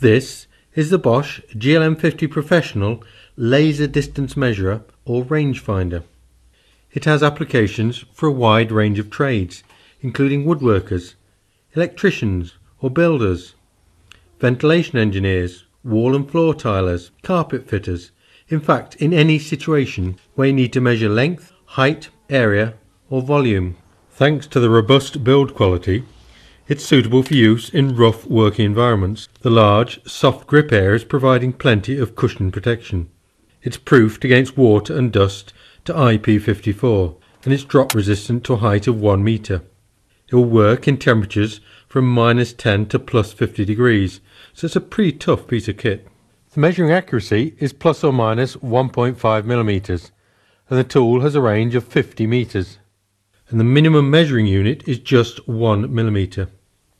This is the Bosch GLM 50 Professional Laser Distance Measurer or Rangefinder. It has applications for a wide range of trades, including woodworkers, electricians or builders, ventilation engineers, wall and floor tilers, carpet fitters, in fact in any situation where you need to measure length, height, area or volume. Thanks to the robust build quality, it's suitable for use in rough working environments, the large, soft grip areas providing plenty of cushion protection. It's proofed against water and dust to IP54 and it's drop resistant to a height of 1 metre. It will work in temperatures from -10 to +50 degrees, so it's a pretty tough piece of kit. The measuring accuracy is ±1.5 millimetres and the tool has a range of 50 metres. And the minimum measuring unit is just 1 millimetre.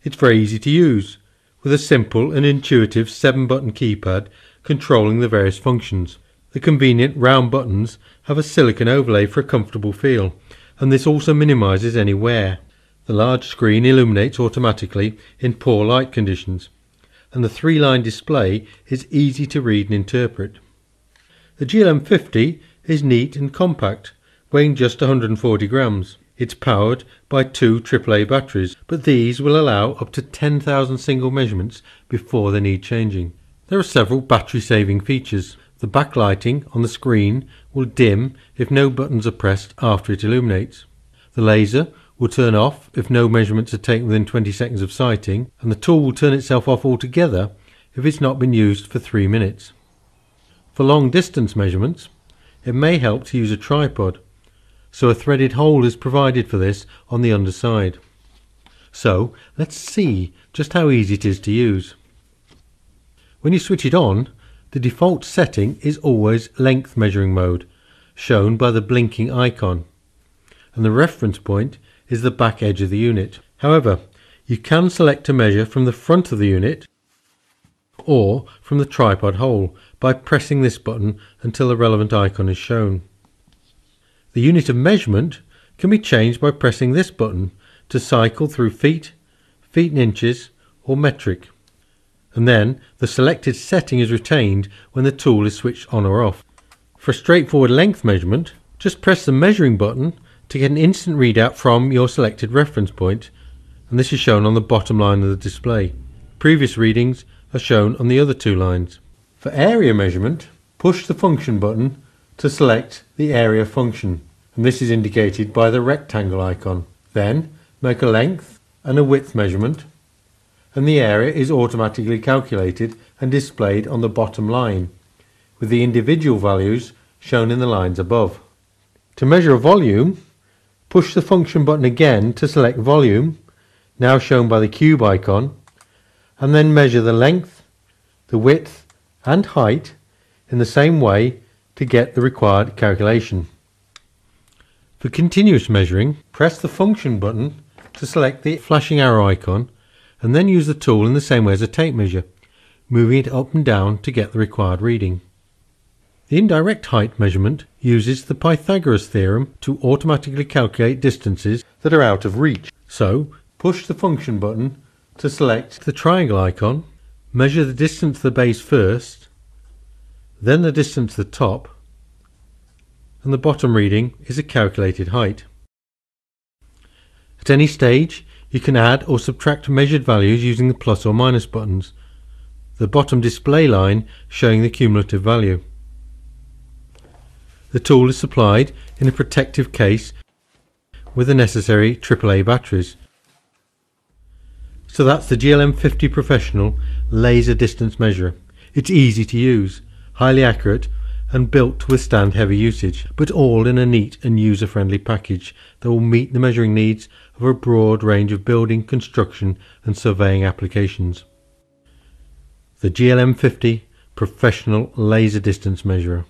It's very easy to use, with a simple and intuitive 7-button keypad controlling the various functions. The convenient round buttons have a silicone overlay for a comfortable feel, and this also minimises any wear. The large screen illuminates automatically in poor light conditions, and the 3-line display is easy to read and interpret. The GLM 50 is neat and compact, weighing just 140 grams. It's powered by 2 AAA batteries, but these will allow up to 10,000 single measurements before they need changing. There are several battery saving features. The backlighting on the screen will dim if no buttons are pressed after it illuminates. The laser will turn off if no measurements are taken within 20 seconds of sighting, and the tool will turn itself off altogether if it's not been used for 3 minutes. For long distance measurements, it may help to use a tripod, so a threaded hole is provided for this on the underside. So let's see just how easy it is to use. When you switch it on, the default setting is always length measuring mode, shown by the blinking icon, and the reference point is the back edge of the unit. However, you can select to measure from the front of the unit or from the tripod hole by pressing this button until the relevant icon is shown. The unit of measurement can be changed by pressing this button to cycle through feet in inches or metric, and then the selected setting is retained when the tool is switched on or off. For a straightforward length measurement, just press the measuring button to get an instant readout from your selected reference point, and this is shown on the bottom line of the display. Previous readings are shown on the other 2 lines. For area measurement, push the function button to select the area function, and this is indicated by the rectangle icon. Then make a length and a width measurement, and the area is automatically calculated and displayed on the bottom line, with the individual values shown in the lines above. To measure a volume, push the function button again to select volume, now shown by the cube icon, and then measure the length, the width and height in the same way to get the required calculation. For continuous measuring, press the function button to select the flashing arrow icon and then use the tool in the same way as a tape measure, moving it up and down to get the required reading. The indirect height measurement uses the Pythagoras theorem to automatically calculate distances that are out of reach. So, push the function button to select the triangle icon, measure the distance to the base first, then the distance to the top, and the bottom reading is a calculated height. At any stage you can add or subtract measured values using the plus or minus buttons, the bottom display line showing the cumulative value. The tool is supplied in a protective case with the necessary AAA batteries. So that's the GLM 50 Professional Laser Distance Measurer. It's easy to use, highly accurate and built to withstand heavy usage, but all in a neat and user-friendly package that will meet the measuring needs of a broad range of building, construction and surveying applications. The GLM 50 Professional Laser Distance Measurer.